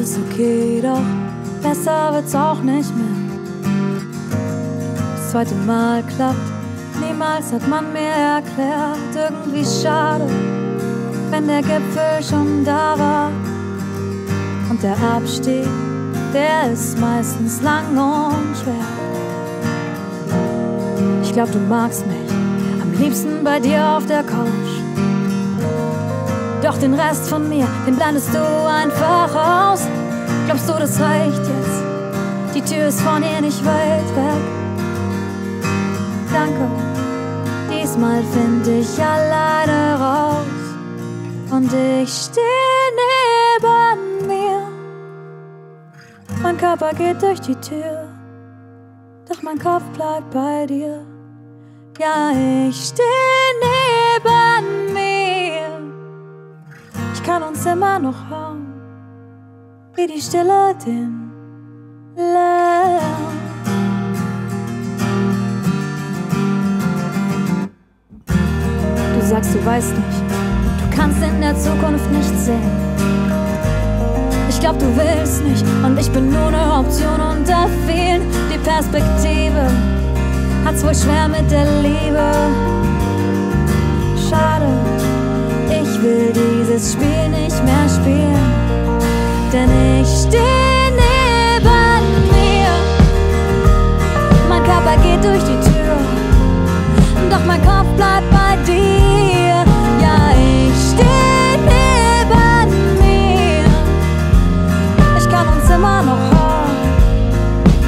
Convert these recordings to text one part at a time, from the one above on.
ist es okay, doch besser wird's auch nicht mehr. Das zweite Mal klappt, niemals hat man mir erklärt. Irgendwie schade, wenn der Gipfel schon da war. Und der Abstieg, der ist meistens lang und schwer. Ich glaub, du magst mich, am liebsten bei dir auf der Couch. Doch den Rest von mir, den blendest du einfach aus. Glaubst du, das reicht jetzt? Die Tür ist von dir nicht weit weg. Danke, diesmal find ich alleine raus. Und ich steh neben mir. Mein Körper geht durch die Tür, doch mein Kopf bleibt bei dir. Ja, ich steh neben mir. Ich kann uns immer noch hören, wie die Stille den Lärm. Du sagst, du weißt nicht, du kannst in der Zukunft nicht sehen. Ich glaub, du willst nicht und ich bin nur eine Option unter vielen. Die Perspektive hat's wohl schwer mit der Liebe. Schade. Ich will dieses Spiel nicht mehr spielen, denn ich steh neben mir. Mein Körper geht durch die Tür, doch mein Kopf bleibt bei dir. Ja, ich steh neben mir. Ich kann uns immer noch hören,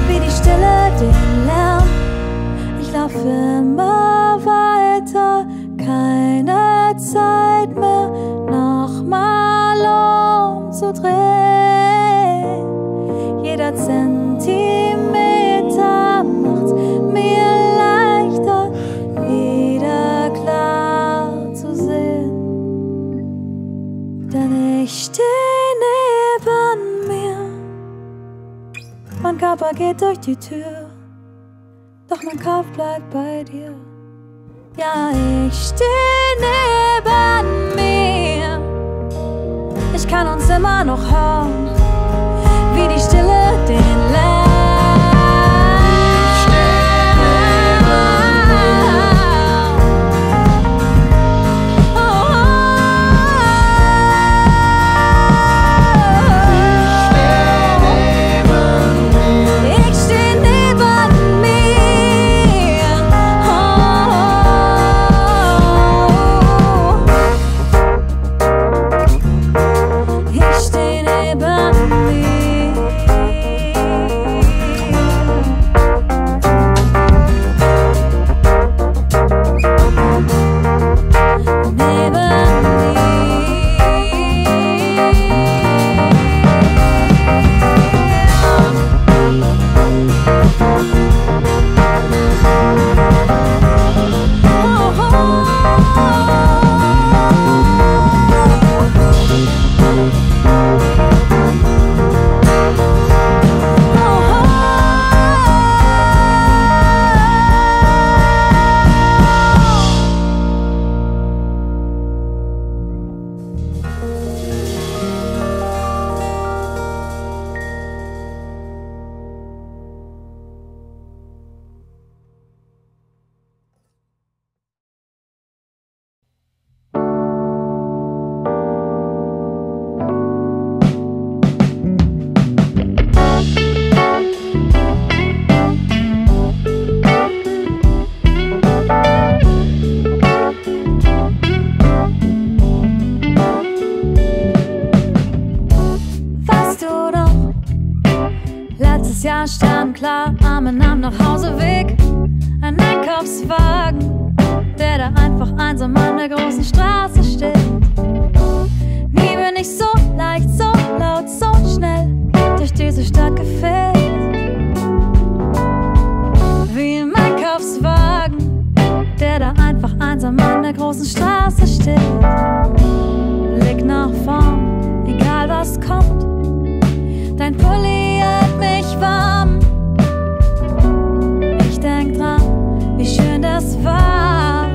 wie die Stille den Lärm. Ich lauf immer weiter, keine Zeit mehr, nochmal umzudrehen. Jeder Zentimeter macht's mir leichter, wieder klar zu sehen. Denn ich steh neben mir. Mein Körper geht durch die Tür, doch mein Kopf bleibt bei dir. Ja, ich steh neben mir. Ich kann uns immer noch hören, wie die Stille den Lärm. Klar, Arme nahm nach Hauseweg. Ein Einkaufswagen, der da einfach einsam an der großen Straße steht. Nie bin ich so leicht, so laut, so schnell durch diese Stadt gefährt. Wie im Einkaufswagen, der da einfach einsam an der großen Straße steht. Blick nach vorn, egal was kommt. Dein Pulli hält mich warm. Ich denk dran, wie schön das war.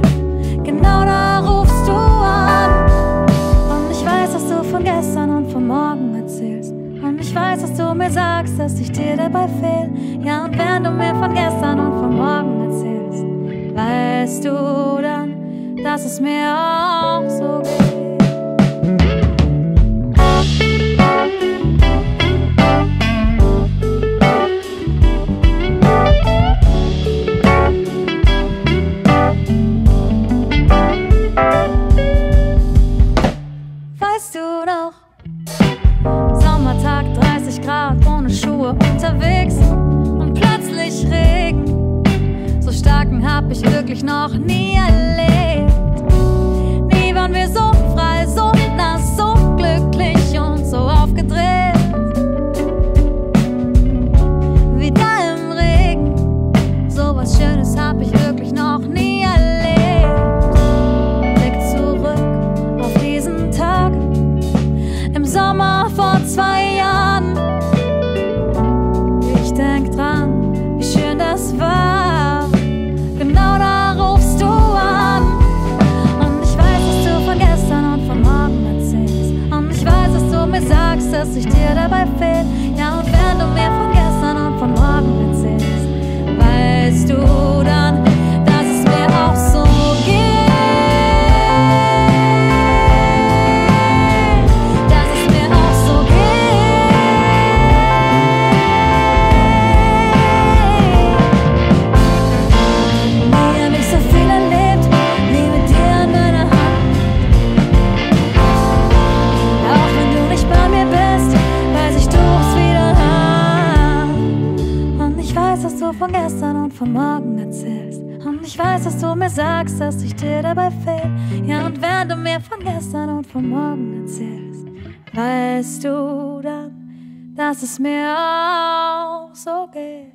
Genau da rufst du an. Und ich weiß, dass du von gestern und von morgen erzählst. Und ich Ich weiß, dass du mir sagst, dass ich dir dabei fehl. Ja, und wenn du mir von gestern und von morgen erzählst, weißt du dann, dass es mir auch so geht. Weißt du noch? Sommertag, 30 Grad, ohne Schuhe unterwegs und plötzlich Regen. So starken hab ich wirklich noch nie erlebt. Nie waren wir so frei, so nass, so glücklich und so aufgedreht. Wie da im Regen, sowas Schönes hab ich wirklich noch nie erlebt. Blick zurück auf diesen Tag im Sommer vor 2 Jahren. Ich denk dran, wie schön das war. Genau da rufst du an. Und ich weiß, dass du von gestern und von morgen erzählst. Und ich weiß, dass du mir sagst, dass ich dir dabei fehl. Ja, und wenn du mir von gestern und von morgen erzählst, weißt du dann, dass es mir auch so geht. Von gestern und von morgen erzählst. Und ich weiß, dass du mir sagst, dass ich dir dabei fehl. Ja, und wenn du mir von gestern und von morgen erzählst, weißt du dann, dass es mir auch so geht.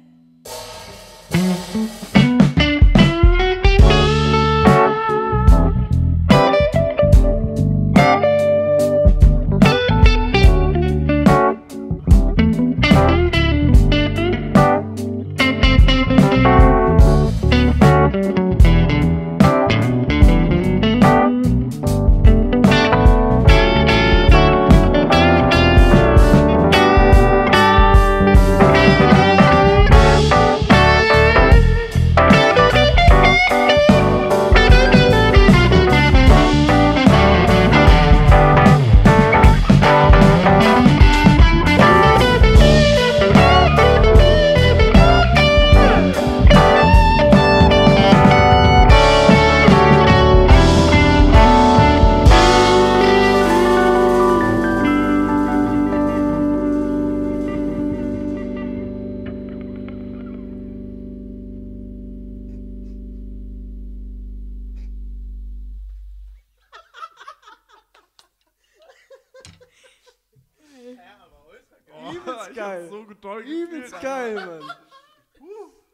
Übelst geil, Mann.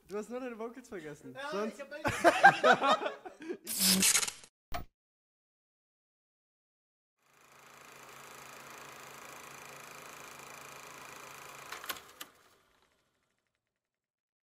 Du hast nur deine Vocals vergessen. Ja, sonst... ich hab